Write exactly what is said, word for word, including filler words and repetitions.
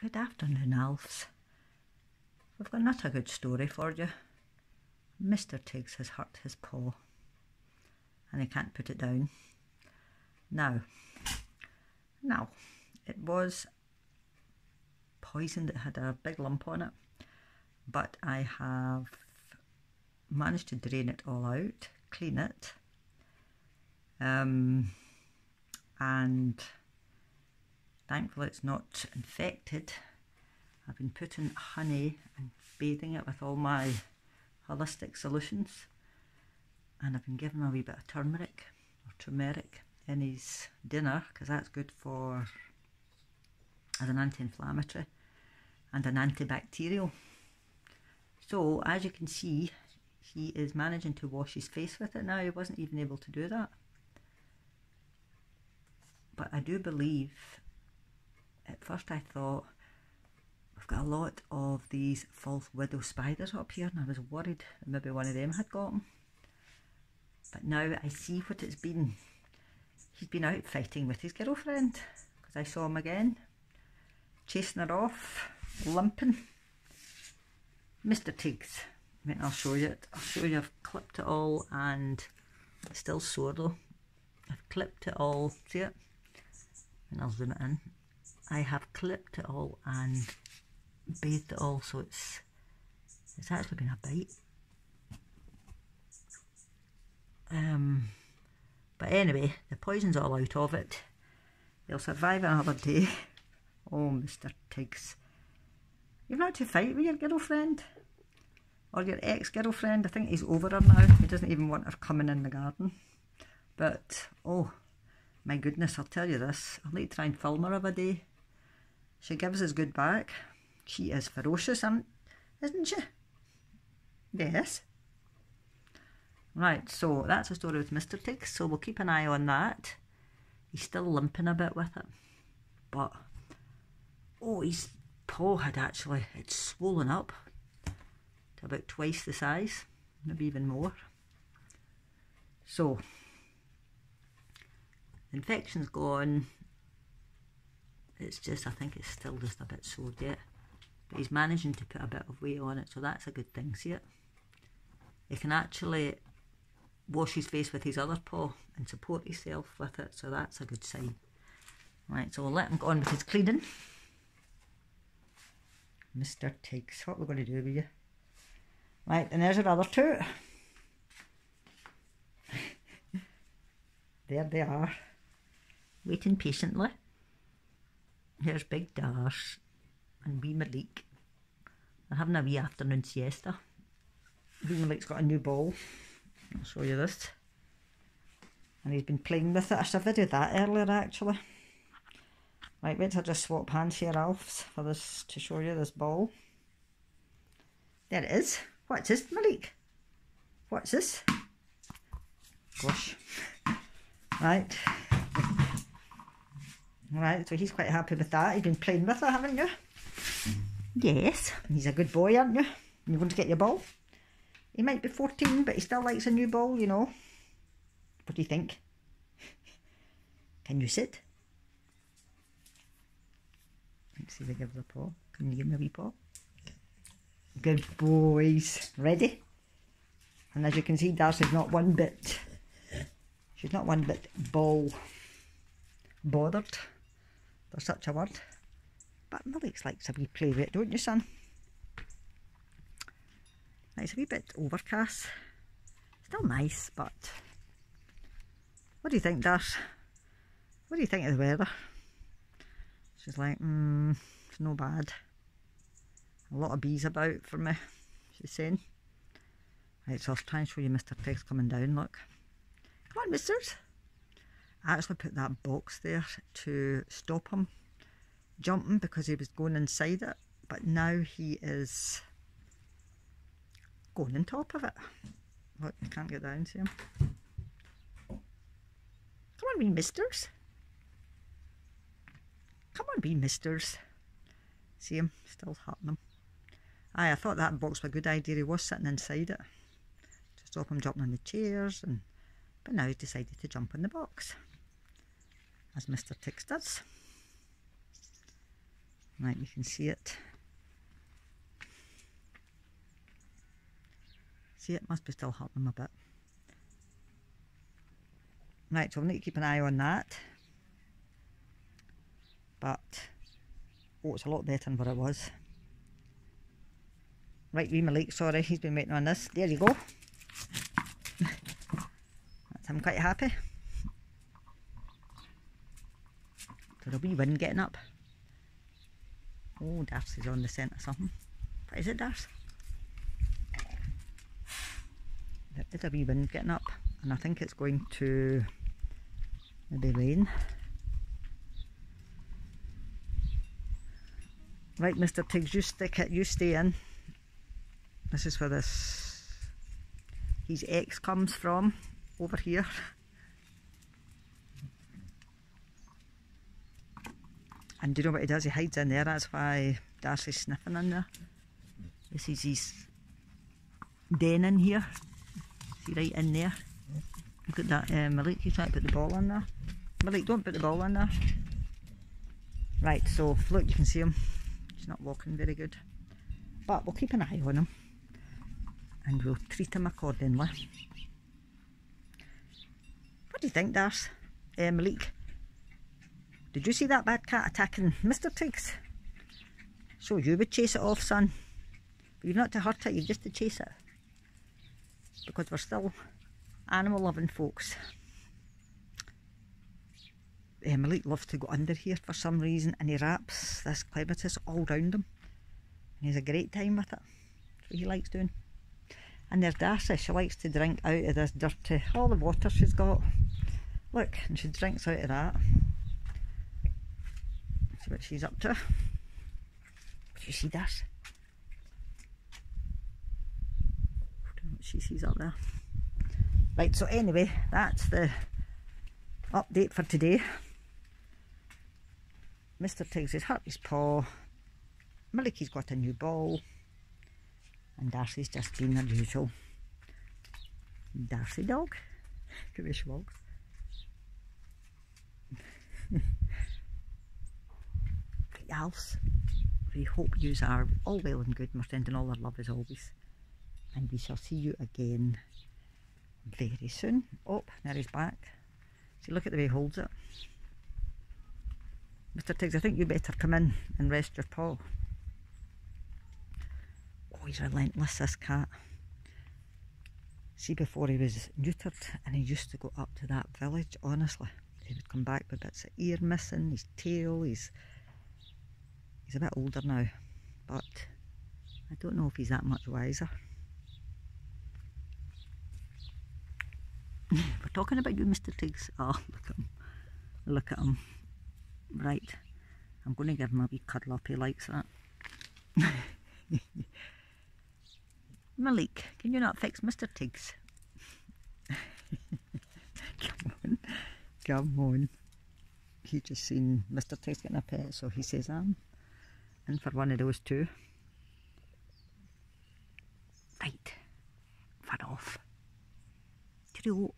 Good afternoon, Alfs. We've got not a good story for you. Mister Tiggs has hurt his paw and he can't put it down. Now, now, it was poisoned, it had a big lump on it, but I have managed to drain it all out, clean it, um, and thankfully it's not infected. I've been putting honey and bathing it with all my holistic solutions, and I've been giving him a wee bit of turmeric or turmeric in his dinner because that's good for, as an anti-inflammatory and an antibacterial. So as you can see, he is managing to wash his face with it now. He wasn't even able to do that. But I do believe, at first I thought, we've got a lot of these false widow spiders up here, and I was worried that maybe one of them had got them. But now I see what it's been. He's been out fighting with his girlfriend, because I saw him again, chasing her off, limping. Mister Tiggs. I mean, I'll show you it. I'll show you. I've clipped it all, and it's still sore though. I've clipped it all. See it? And I'll zoom it in. I have clipped it all and bathed it all, so it's it's actually been a bite. Um, but anyway, the poison's all out of it. He'll survive another day. Oh, Mister Tiggs. You've not to fight with your girlfriend. Or your ex-girlfriend. I think he's over her now. He doesn't even want her coming in the garden. But, oh, my goodness, I'll tell you this. I'll need to try and film her of a day. She gives us good back. She is ferocious, isn't she? Yes. Right, so that's the story with Mister Tiggs. So we'll keep an eye on that. He's still limping a bit with it. But, oh, his paw had actually, it's swollen up to about twice the size, maybe even more. So, the infection's gone. It's just, I think it's still just a bit sore yet. But he's managing to put a bit of weight on it, so that's a good thing, see it? He can actually wash his face with his other paw and support himself with it, so that's a good sign. Right, so we'll let him go on with his cleaning. Mister Tiggs, what are we going to do with you? Right, and there's our other two. There they are, waiting patiently. Here's Big Dash and Wee Malik. They're having a wee afternoon siesta. Wee Malik's got a new ball. I'll show you this. And he's been playing with it. I should have videoed that earlier, actually. Right, wait till I just swap hands here, Alfs, for this, to show you this ball. There it is. What's this, Malik? What's this? Gosh. Right. Right, so he's quite happy with that. You've been playing with it, haven't you? Yes. He's a good boy, aren't you? You're going to get your ball? He might be fourteen, but he still likes a new ball, you know. What do you think? Can you sit? Let's see if they give the paw. Can you give me a wee paw? Good boys. Ready? And as you can see, Darcy's not one bit. She's not one bit ball bothered. There's such a word. But Malik's likes a wee play with it, don't you, son? Now, it's a wee bit overcast. Still nice, but what do you think, Darcy? What do you think of the weather? She's like, hmm, it's no bad. A lot of bees about for me, she's saying. Right, so I'll try and show you Mister Tiggs coming down, look. Come on, misters. I actually put that box there to stop him jumping because he was going inside it, but now he is going on top of it. Look, you can't get down to him. Come on, wee misters. Come on, wee misters. See him? Still hurting him. Aye, I thought that box was a good idea. He was sitting inside it to stop him jumping on the chairs, and but now he's decided to jump on the box, as Mister Tiggs does. Like you can see it. See, it must be still hurting them a bit. Right, so we'll need to keep an eye on that. But, oh, it's a lot better than what it was. Right, Wee Malik, sorry, he's been waiting on this. There you go. That's him quite happy. There's a wee wind getting up. Oh, Darcy's on the scent of something. What is it, Darcy? There's a wee wind getting up, and I think it's going to maybe rain. Right, Mister Tiggs, you stick it, you stay in. This is where this, his ex comes from, over here. And do you know what he does? He hides in there, that's why Darcy's sniffing in there. This is his den in here. See right in there? Look at that, uh, Malik, you trying to put the ball in there? Malik, don't put the ball in there. Right, so look, you can see him. He's not walking very good. But we'll keep an eye on him. And we'll treat him accordingly. What do you think, Darcy? Uh, Malik? Did you see that bad cat attacking Mister Tiggs? So you would chase it off, son. But you're not to hurt it, you're just to chase it. Because we're still animal loving folks. Uh, Malik loves to go under here for some reason, and he wraps this clematis all round him. And he has a great time with it. That's what he likes doing. And there's Darcy, she likes to drink out of this dirty, all the water she's got. Look, and she drinks out of that. See what she's up to. Do you see this? I don't know what she sees up there. Right, so anyway, that's the update for today. Mister Tiggs has hurt his paw. Malik's got a new ball. And Darcy's just been her usual Darcy dog. Give me a shog. Else, we hope yous are all well and good, and we're sending all our love as always, and we shall see you again very soon. Oh, there he's back. See, look at the way he holds it. Mister Tiggs, I think you better come in and rest your paw. Oh, he's relentless, this cat. See, before he was neutered and he used to go up to that village, honestly, he would come back with bits of ear missing, his tail, his... He's a bit older now, but I don't know if he's that much wiser. We're talking about you, Mister Tiggs. Oh, look at him. Look at him. Right. I'm going to give him a wee cuddle up. He likes that. Malik, can you not fix Mister Tiggs? Come on. Come on. He just seen Mister Tiggs getting a pet, so he says, I'm... And for one of those two. Right, far off. Cheerio.